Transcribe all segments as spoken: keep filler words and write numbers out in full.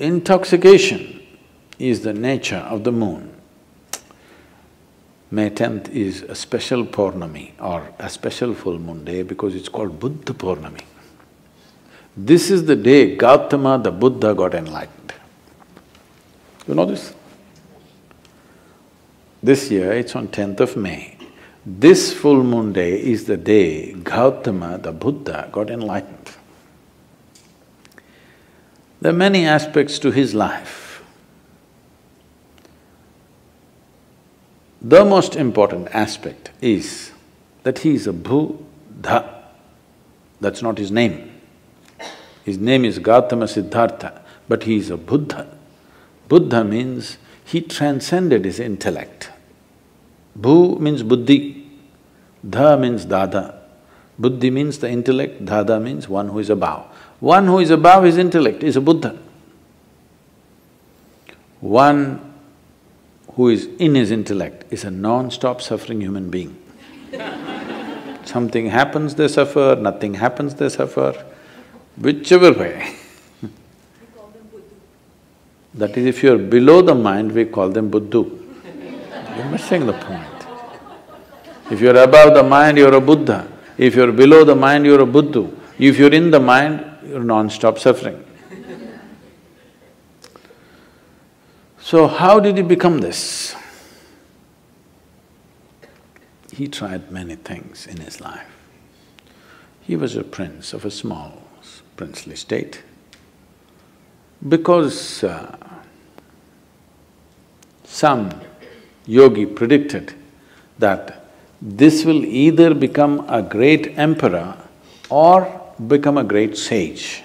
Intoxication is the nature of the moon. May tenth is a special Pournami or a special full moon day because it's called Buddha Purnima. This is the day Gautama the Buddha got enlightened. You know this? This year it's on tenth of May. This full moon day is the day Gautama the Buddha got enlightened. There are many aspects to his life. The most important aspect is that he is a Buddha. That's not his name. His name is Gautama Siddhartha, but he is a Buddha. Buddha means he transcended his intellect. Bhu means buddhi, dha means dada, buddhi means the intellect, dada means one who is above. One who is above his intellect is a Buddha. One who is in his intellect is a non-stop suffering human being. Something happens, they suffer, nothing happens, they suffer, whichever way. That is, if you are below the mind, we call them buddhu. You're missing the point. If you're above the mind, you're a Buddha. If you're below the mind, you're a buddhu. If you're in the mind, you're non-stop suffering. So how did he become this? He tried many things in his life. He was a prince of a small princely state. Because uh, some yogi predicted that this will either become a great emperor or become a great sage.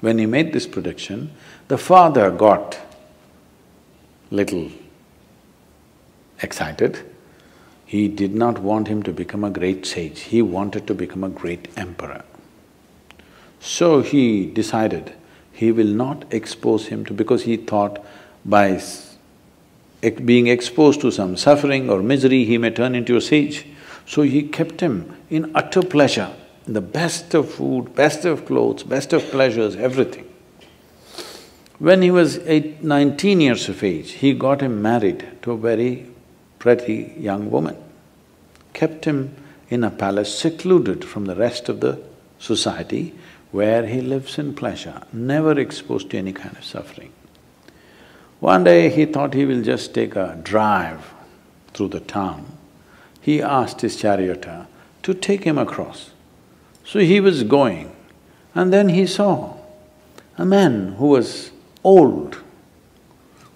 When he made this prediction, the father got little excited. He did not want him to become a great sage, he wanted to become a great emperor. So he decided he will not expose him to… because he thought by being exposed to some suffering or misery, he may turn into a sage. So he kept him in utter pleasure, the best of food, best of clothes, best of pleasures, everything. When he was eight, nineteen years of age, he got him married to a very pretty young woman, kept him in a palace secluded from the rest of the society, where he lives in pleasure, never exposed to any kind of suffering. One day he thought he will just take a drive through the town. He asked his charioteer to take him across. So he was going, and then he saw a man who was old,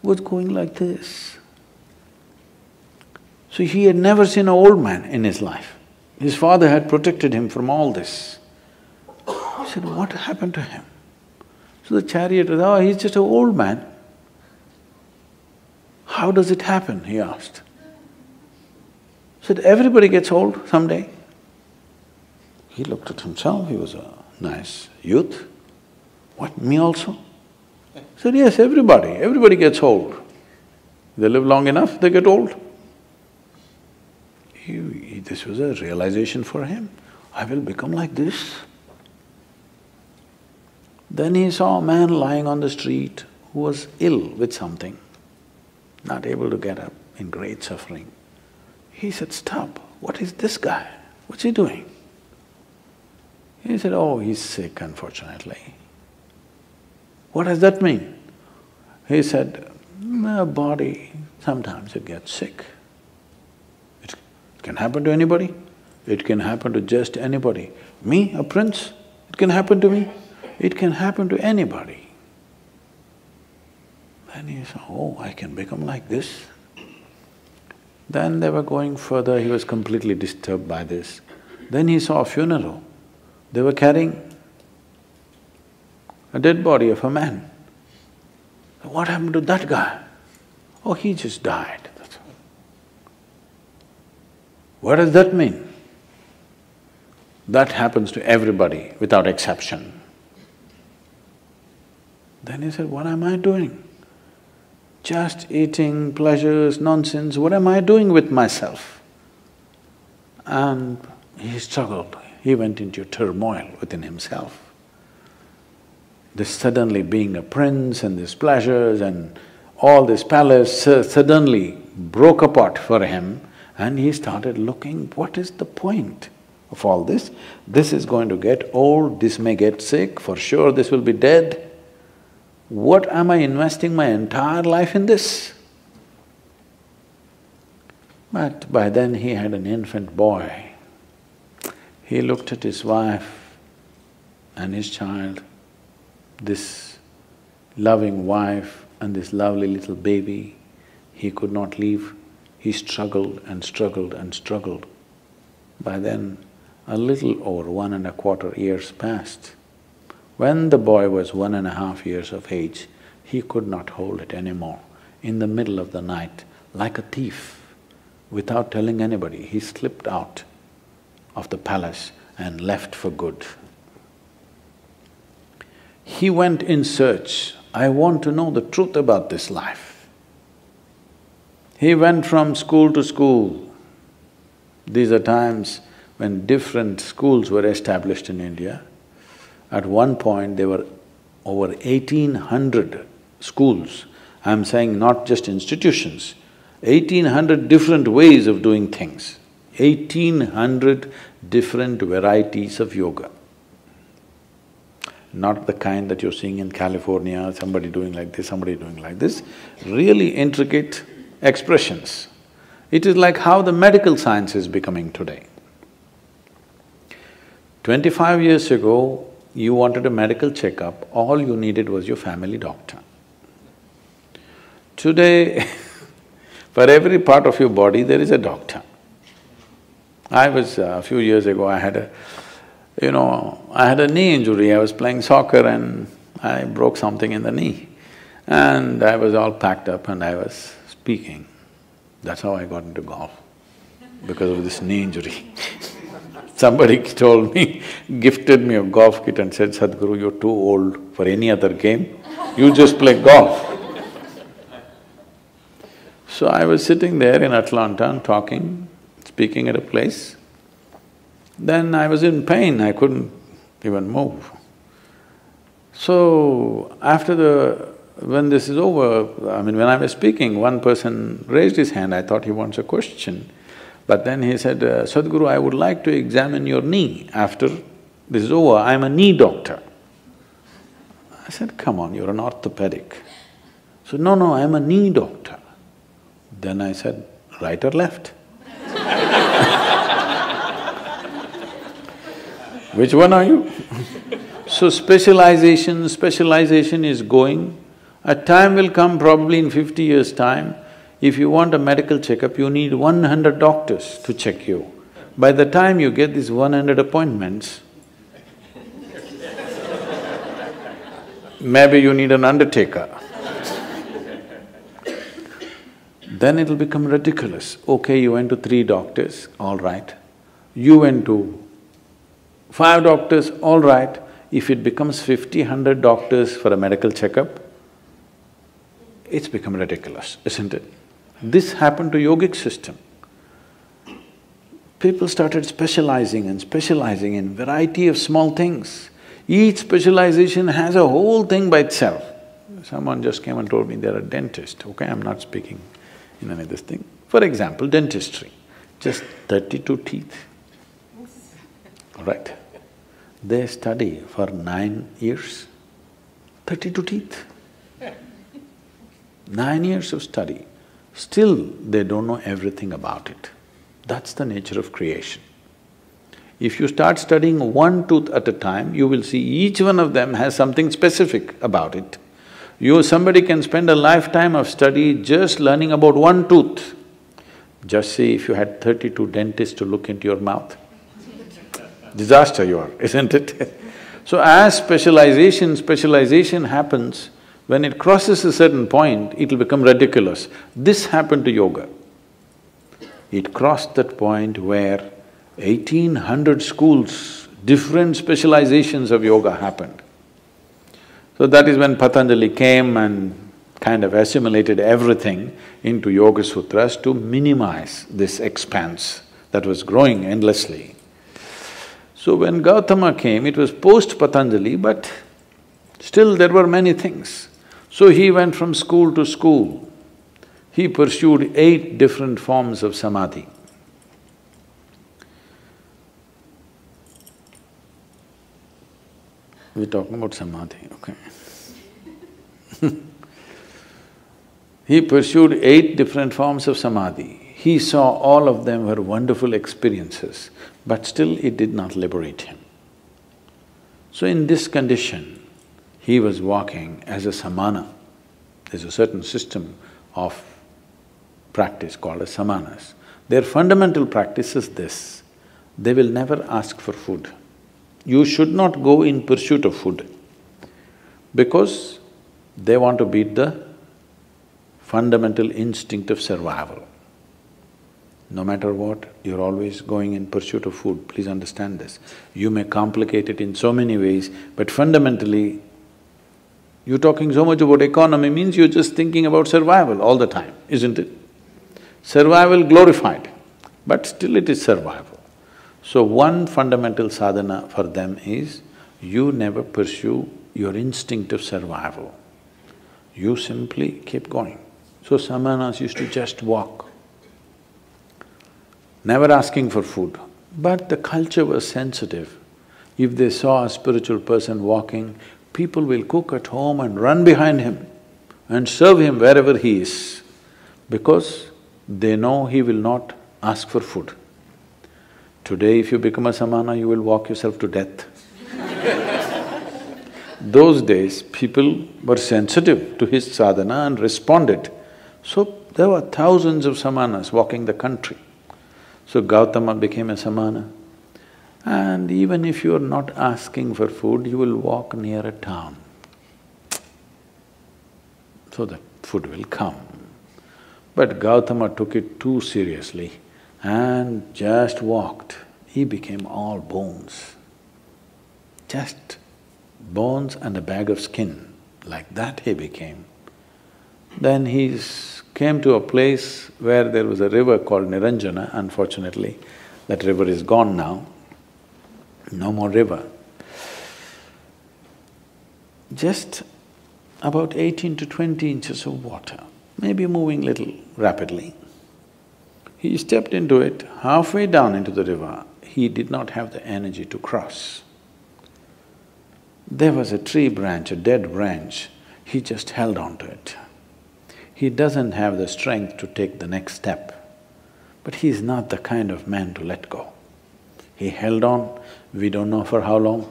was going like this. So he had never seen an old man in his life. His father had protected him from all this. He said, what happened to him? So the charioteer, oh, he's just an old man. How does it happen? He asked. He said, everybody gets old someday. He looked at himself, he was a nice youth. What, me also? He said, yes, everybody, everybody gets old. They live long enough, they get old. He, he, this was a realization for him, I will become like this. Then he saw a man lying on the street who was ill with something, not able to get up, in great suffering. He said, stop, what is this guy? What's he doing? He said, oh, he's sick, unfortunately. What does that mean? He said, my body, sometimes it gets sick. It can happen to anybody, it can happen to just anybody. Me, a prince, it can happen to me, it can happen to anybody. Then he said, oh, I can become like this. Then they were going further, he was completely disturbed by this. Then he saw a funeral. They were carrying a dead body of a man. What happened to that guy? Oh, he just died, that's all. What does that mean? That happens to everybody without exception. Then he said, what am I doing? Just eating, pleasures, nonsense, what am I doing with myself? And he struggled. He went into turmoil within himself. this suddenly being a prince and these pleasures and all this palace suddenly broke apart for him, and he started looking, what is the point of all this? This is going to get old, this may get sick, for sure this will be dead. What am I investing my entire life in this? But by then he had an infant boy. He looked at his wife and his child, this loving wife and this lovely little baby. He could not leave. He struggled and struggled and struggled. By then, a little over one and a quarter years passed. When the boy was one and a half years of age, he could not hold it anymore. In the middle of the night, like a thief, without telling anybody, he slipped out of the palace and left for good. He went in search, I want to know the truth about this life. He went from school to school. These are times when different schools were established in India. At one point, there were over eighteen hundred schools. I'm saying not just institutions, eighteen hundred different ways of doing things, eighteen hundred different varieties of yoga. Not the kind that you're seeing in California, somebody doing like this, somebody doing like this, really intricate expressions. It is like how the medical science is becoming today. Twenty-five years ago, you wanted a medical checkup, all you needed was your family doctor. Today for every part of your body, there is a doctor. I was… Uh, a few years ago, I had a… you know, I had a knee injury, I was playing soccer and I broke something in the knee. And I was all packed up and I was speaking. That's how I got into golf, because of this knee injury. Somebody told me, gifted me a golf kit and said, Sadhguru, you're too old for any other game, you just play golf. So I was sitting there in Atlanta and talking, speaking at a place. Then I was in pain, I couldn't even move. So, after the… when this is over, I mean, when I was speaking, one person raised his hand, I thought he wants a question. But then he said, uh, Sadhguru, I would like to examine your knee after this is over, I'm a knee doctor. I said, come on, you're an orthopedic. So, no, no, I'm a knee doctor. Then I said, right or left? Which one are you? So specialization, specialization is going. A time will come probably in fifty years' time, if you want a medical checkup, you need one hundred doctors to check you. By the time you get these one hundred appointments, maybe you need an undertaker. Then it'll become ridiculous. Okay, you went to three doctors, all right. You went to five doctors, all right. If it becomes fifty, hundred doctors for a medical checkup, it's become ridiculous, isn't it? This happened to yogic system. People started specializing and specializing in variety of small things. Each specialization has a whole thing by itself. Someone just came and told me they're a dentist, okay, I'm not speaking in any of this thing. For example, dentistry, just thirty-two teeth. All right. They study for nine years, thirty-two teeth. Nine years of study, still they don't know everything about it. That's the nature of creation. If you start studying one tooth at a time, you will see each one of them has something specific about it. You… somebody can spend a lifetime of study just learning about one tooth. Just see if you had thirty-two dentists to look into your mouth. Disaster you are, isn't it? So as specialization, specialization happens, when it crosses a certain point, it'll become ridiculous. This happened to yoga. It crossed that point where eighteen hundred schools, different specializations of yoga happened. So that is when Patanjali came and kind of assimilated everything into Yoga Sutras to minimize this expanse that was growing endlessly. So when Gautama came, it was post-Patanjali, but Still there were many things. So he went from school to school. He pursued eight different forms of samadhi. We're talking about samadhi, okay. He pursued eight different forms of samadhi. He saw all of them were wonderful experiences, but still it did not liberate him. So in this condition, he was walking as a samana. There's a certain system of practice called as samanas. Their fundamental practice is this: they will never ask for food. You should not go in pursuit of food, because they want to beat the fundamental instinct of survival. No matter what, you're always going in pursuit of food, please understand this. You may complicate it in so many ways, but fundamentally, you're talking so much about economy means you're just thinking about survival all the time, isn't it? Survival glorified, but still it is survival. So one fundamental sadhana for them is, you never pursue your instinct of survival. You simply keep going. So samanas used to just walk, never asking for food. But the culture was sensitive. If they saw a spiritual person walking, people will cook at home and run behind him and serve him wherever he is, because they know he will not ask for food. Today, if you become a samana, you will walk yourself to death. Those days, people were sensitive to his sadhana and responded. So, there were thousands of samanas walking the country. So, Gautama became a samana. And even if you are not asking for food, you will walk near a town, so that food will come. But Gautama took it too seriously and just walked. He became all bones, just bones and a bag of skin, like that he became. Then he came to a place where there was a river called Niranjana. Unfortunately, that river is gone now, no more river. Just about eighteen to twenty inches of water, maybe moving little rapidly. He stepped into it. Halfway down into the river, he did not have the energy to cross. There was a tree branch, a dead branch, he just held on to it. He doesn't have the strength to take the next step, but he is not the kind of man to let go. He held on, we don't know for how long.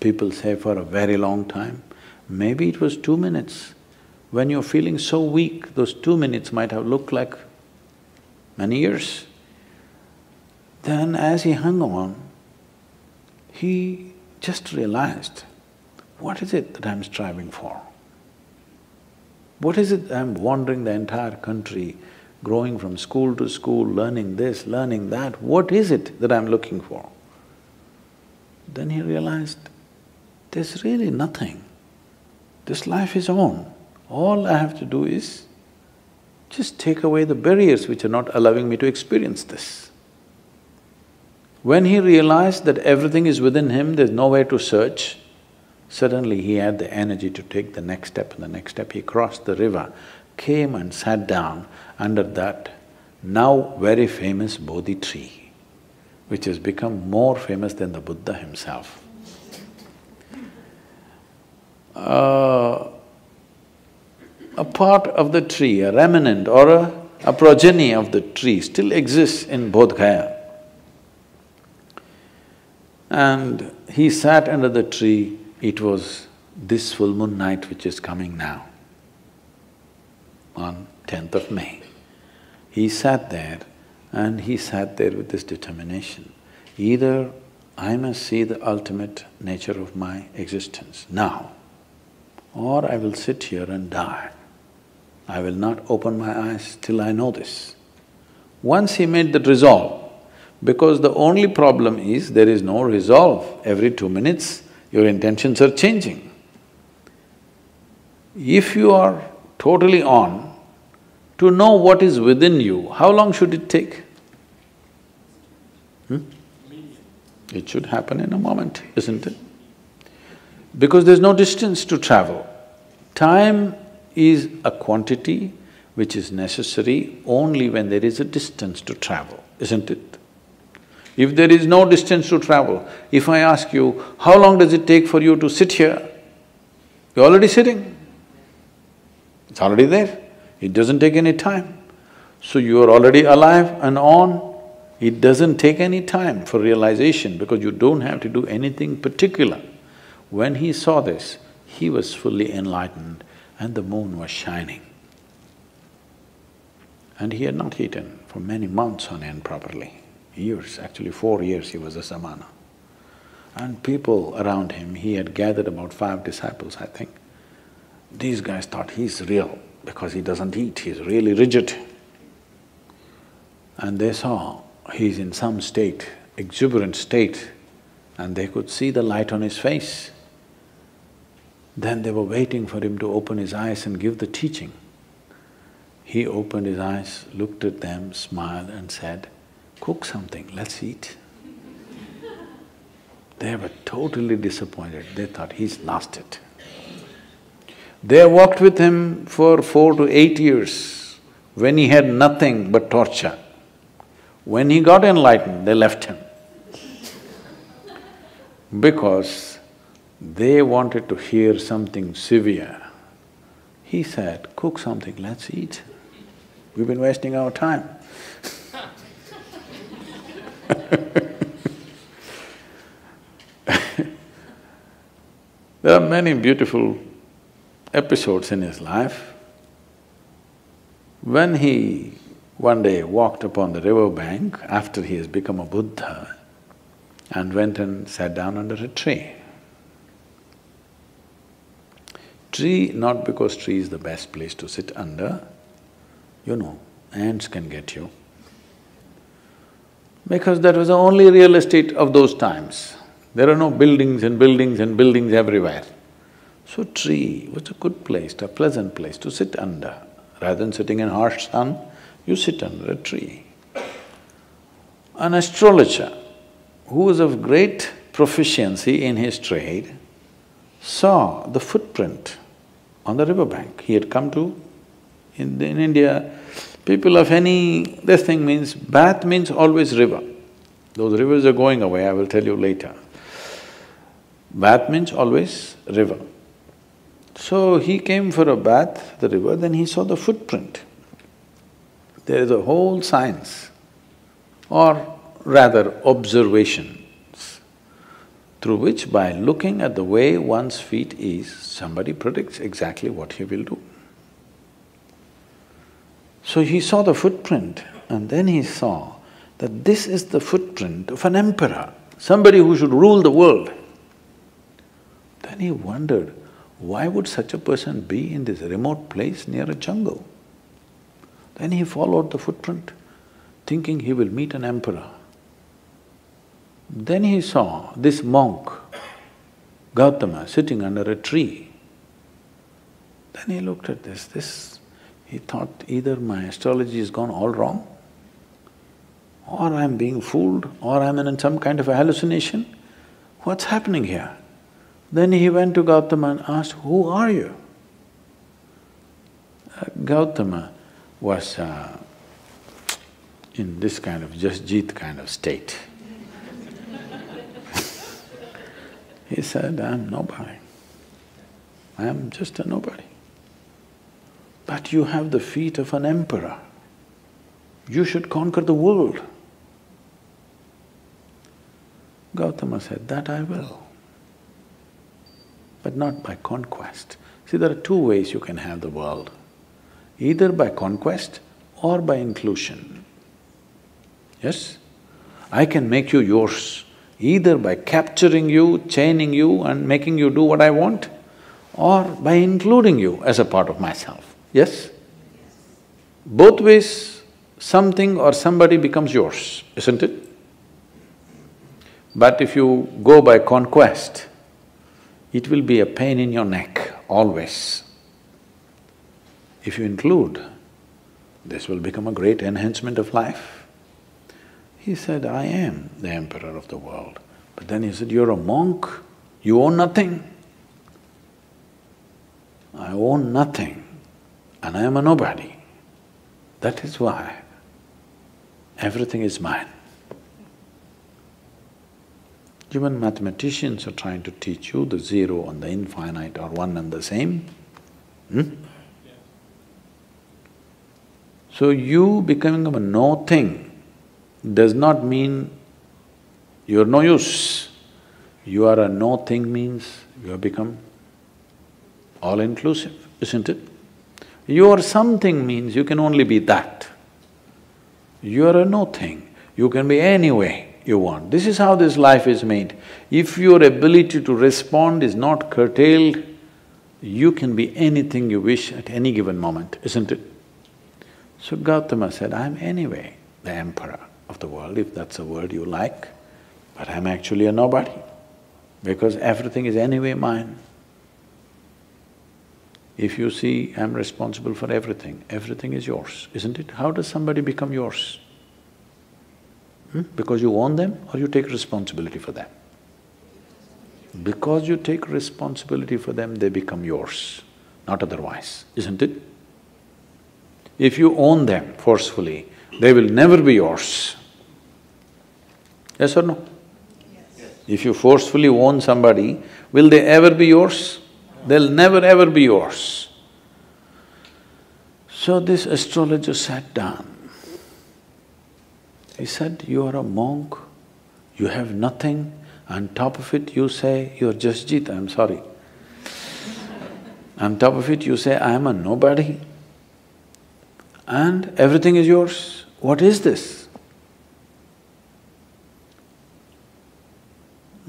People say for a very long time. Maybe it was two minutes. When you're feeling so weak, those two minutes might have looked like many years. Then as he hung on, he just realized, what is it that I'm striving for? What is it I'm wandering the entire country, growing from school to school, learning this, learning that? What is it that I'm looking for? Then he realized, there's really nothing. This life is on. All I have to do is just take away the barriers which are not allowing me to experience this. When he realized that everything is within him, there's nowhere to search, suddenly he had the energy to take the next step and the next step. He crossed the river, came and sat down under that now very famous Bodhi tree, which has become more famous than the Buddha himself. Uh, A part of the tree, a remnant or a, a progeny of the tree still exists in Bodhgaya. And he sat under the tree. It was this full moon night which is coming now, on tenth of May. He sat there and he sat there with this determination. Either I must see the ultimate nature of my existence now, or I will sit here and die. I will not open my eyes till I know this. Once he made that resolve, because the only problem is there is no resolve. Every two minutes, your intentions are changing. If you are totally on, to know what is within you, how long should it take? Hmm? It should happen in a moment, isn't it? because there's no distance to travel. Time is a quantity which is necessary only when there is a distance to travel, isn't it? If there is no distance to travel, if I ask you, how long does it take for you to sit here? You're already sitting. It's already there. It doesn't take any time. So you are already alive and on. It doesn't take any time for realization because you don't have to do anything particular. When he saw this, he was fully enlightened and the moon was shining. And he had not eaten for many months on end properly, years, actually four years he was a samana. And people around him, he had gathered about five disciples, I think. These guys thought he's real because he doesn't eat, he's really rigid. And they saw he's in some state, exuberant state, and they could see the light on his face. Then they were waiting for him to open his eyes and give the teaching. He opened his eyes, looked at them, smiled and said, "Cook something, let's eat." They were totally disappointed, they thought he's lost it. They walked with him for four to eight years when he had nothing but torture. When he got enlightened, they left him because they wanted to hear something severe. He said, "Cook something, let's eat. We've been wasting our time." There are many beautiful episodes in his life. When he one day walked upon the river bank after he has become a Buddha and went and sat down under a tree. Tree, not because tree is the best place to sit under, you know, ants can get you. Because that was the only real estate of those times. There are no buildings and buildings and buildings everywhere. So tree was a good place, a pleasant place to sit under. Rather than sitting in harsh sun, you sit under a tree. An astrologer who was of great proficiency in his trade saw the footprint on the riverbank. He had come to… in, in India, people of any… this thing means… bath means always river. Those rivers are going away, I will tell you later. Bath means always river. So he came for a bath, the river, then he saw the footprint. There is a whole science, or rather observations, through which by looking at the way one's feet is, somebody predicts exactly what he will do. So he saw the footprint and then he saw that this is the footprint of an emperor, somebody who should rule the world. Then he wondered, why would such a person be in this remote place near a jungle? Then he followed the footprint, thinking he will meet an emperor. Then he saw this monk, Gautama, sitting under a tree. Then he looked at this, this… he thought, either my astrology has gone all wrong, or I'm being fooled, or I'm in some kind of a hallucination. What's happening here? Then he went to Gautama and asked, "Who are you?" Uh, Gautama was uh, in this kind of jasjit kind of state. He said, "I'm nobody. I'm just a nobody. But you have the feet of an emperor. You should conquer the world." Gautama said, "That I will, but not by conquest." See, there are two ways you can have the world. Either by conquest or by inclusion, yes? I can make you yours, either by capturing you, chaining you and making you do what I want, or by including you as a part of myself, yes? Both ways, something or somebody becomes yours, isn't it? But if you go by conquest, it will be a pain in your neck, always. If you include, this will become a great enhancement of life. He said, "I am the emperor of the world." But then he said, "You're a monk, you own nothing, I own nothing and I am a nobody. That is why everything is mine. Even mathematicians are trying to teach you the zero and the infinite are one and the same. Hmm? So you becoming a no-thing does not mean you're no use. You are a no-thing means you have become all-inclusive, isn't it? You are something means you can only be that. You are a no-thing, you can be any way you want. This is how this life is made. If your ability to respond is not curtailed, you can be anything you wish at any given moment, isn't it? So Gautama said, I'm anyway the emperor of the world, if that's a word you like, but I'm actually a nobody, because everything is anyway mine. If you see, I'm responsible for everything, everything is yours, isn't it? How does somebody become yours? Hmm? Because you own them or you take responsibility for them? Because you take responsibility for them, they become yours, not otherwise, isn't it? If you own them forcefully, they will never be yours. Yes or no? Yes. If you forcefully own somebody, will they ever be yours? They'll never ever be yours. So this astrologer sat down. He said, you are a monk, you have nothing, on top of it you say, you're just Jita, I'm sorry. On top of it you say, I am a nobody and everything is yours. What is this?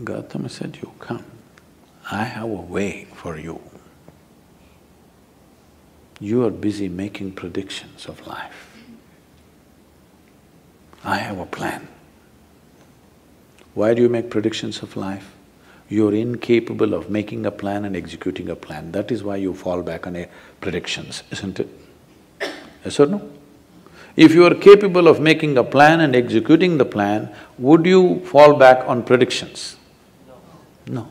Gautama said, you come. I have a way for you. You are busy making predictions of life. I have a plan. Why do you make predictions of life? You're incapable of making a plan and executing a plan. That is why you fall back on predictions, isn't it? Yes or no? If you are capable of making a plan and executing the plan, would you fall back on predictions? No. No.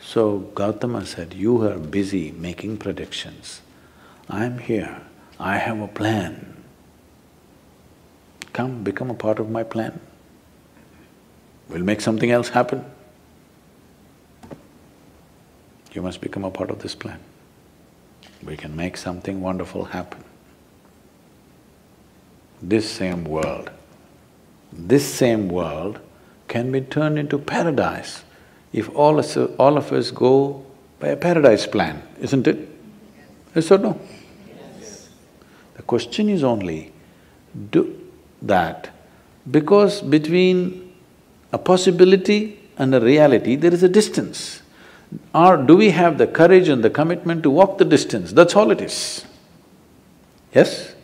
So Gautama said, you are busy making predictions. I'm here, I have a plan. Come, become a part of my plan. We'll make something else happen. You must become a part of this plan. We can make something wonderful happen. This same world, this same world can be turned into paradise if all of, us, all of us go by a paradise plan, isn't it? Yes or no? Yes. The question is only, do that, because between a possibility and a reality, there is a distance. Or do we have the courage and the commitment to walk the distance? That's all it is. Yes?